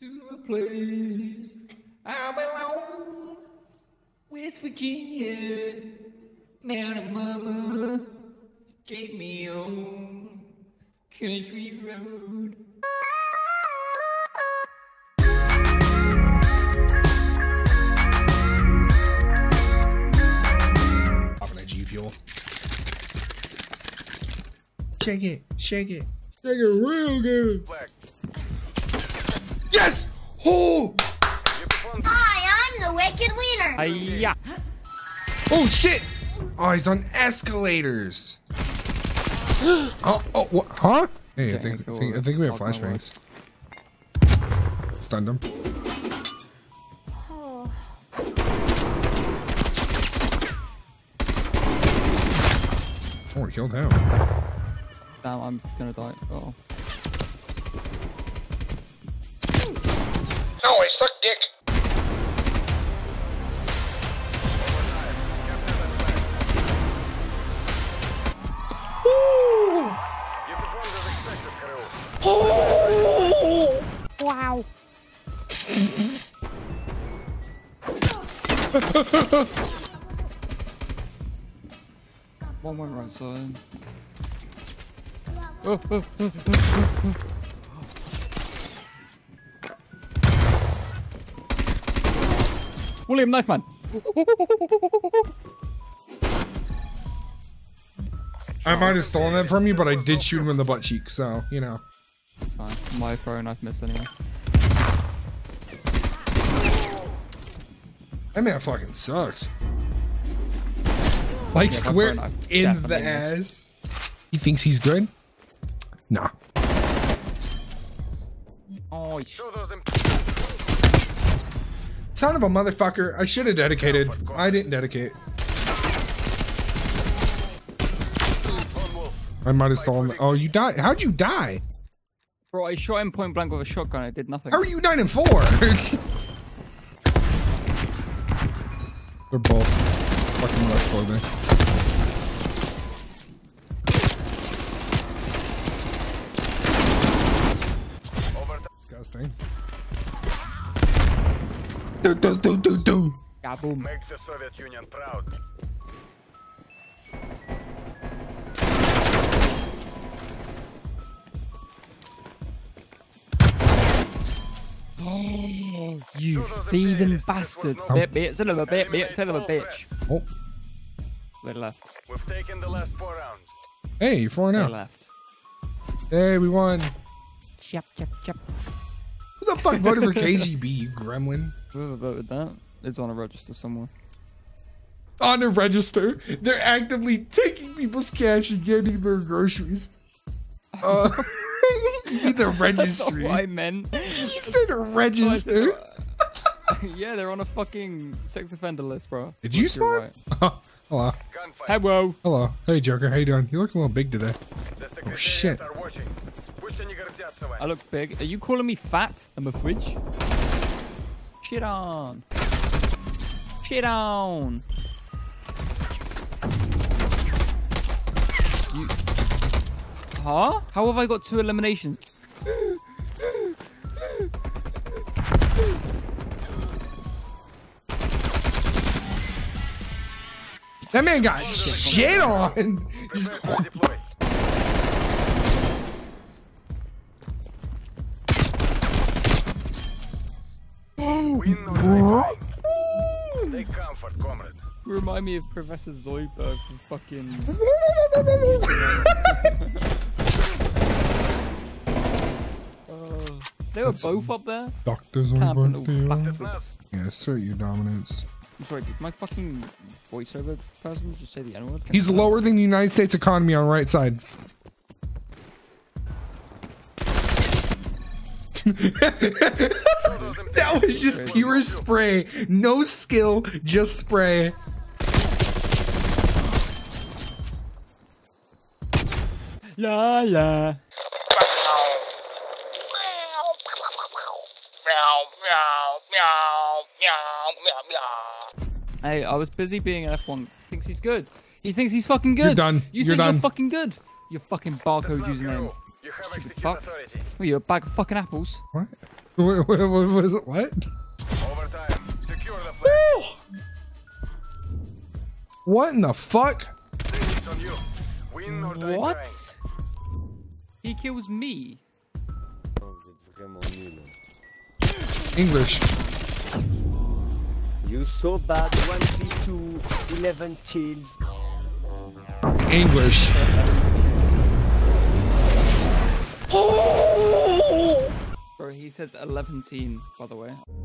to a place I belong, West Virginia. Now mama, take me home, country road. Popping that G Fuel. Shake it, shake it. Shake it real good. Yes! Oh! Hi, I'm the Wicked Wiener. Yeah. Oh shit! Oh, he's on escalators. Oh, oh, what, huh? Hey, okay, I think we have flashbangs. Stunned him. Oh. Oh, we killed him. Damn, I'm gonna die. Oh. No, I suck dick. Oh. Wow. One went right side. Oh, oh, oh, oh, oh. William Knife Man. I might have stolen it from you, but I did shoot him in the butt cheek, so, you know. It's fine. My throw knife missed anyway. That man fucking sucks. Like, yeah, square in the ass. He thinks he's good? Nah. Oh, show those son of a motherfucker. I should have dedicated. I didn't dedicate. I might have stolen. Oh, you died. How'd you die? Bro, I shot him point blank with a shotgun. I did nothing. How are you 9 and 4? They're both fucking left for me. Disgusting. Do. Kaboom. Make the Soviet Union proud. Oh, you thieving bastard. Son of a bitch. Oh. They're left. We've taken the last 4 rounds. Hey, you're 4 now. Left. Hey, we won. Chop. Who the fuck voted for KGB, you gremlin? Whoever voted that, it's on a register somewhere. On a register? They're actively taking people's cash and getting their groceries. The registry. That's what I meant. You said a register. Yeah, they're on a fucking sex offender list, bro. Did you spawn? Right. Oh, hello. Hey, bro. Hello. Hey, Joker. How you doing? You look a little big today. Oh shit. I look big. Are you calling me fat? I'm a fridge. Shit on. Shit on. You... Huh? How have I got 2 eliminations? That man got shit on. What? Take comfort, comrade. You remind me of Professor Zoidberg from fucking. They were both up there. Doctor Zoidberg. Yeah, assert your dominance. I'm sorry, did my fucking voiceover person just say the N-word? He's lower than the United States economy on right side. That was just pure spray. No skill, just spray. La la. Hey, I was busy being an F1. Thinks he's good. He thinks he's fucking good. You're done. You're fucking good. Your fucking barcode username. You have executed authority. Well, you're a bag of fucking apples. What? What is it? What? Overtime. Secure the flag. What in the fuck? It's on you. Win or die. What? He kills me. English. You so bad. 1v2, 11 kills. English. Bro, he says 11-teen, by the way.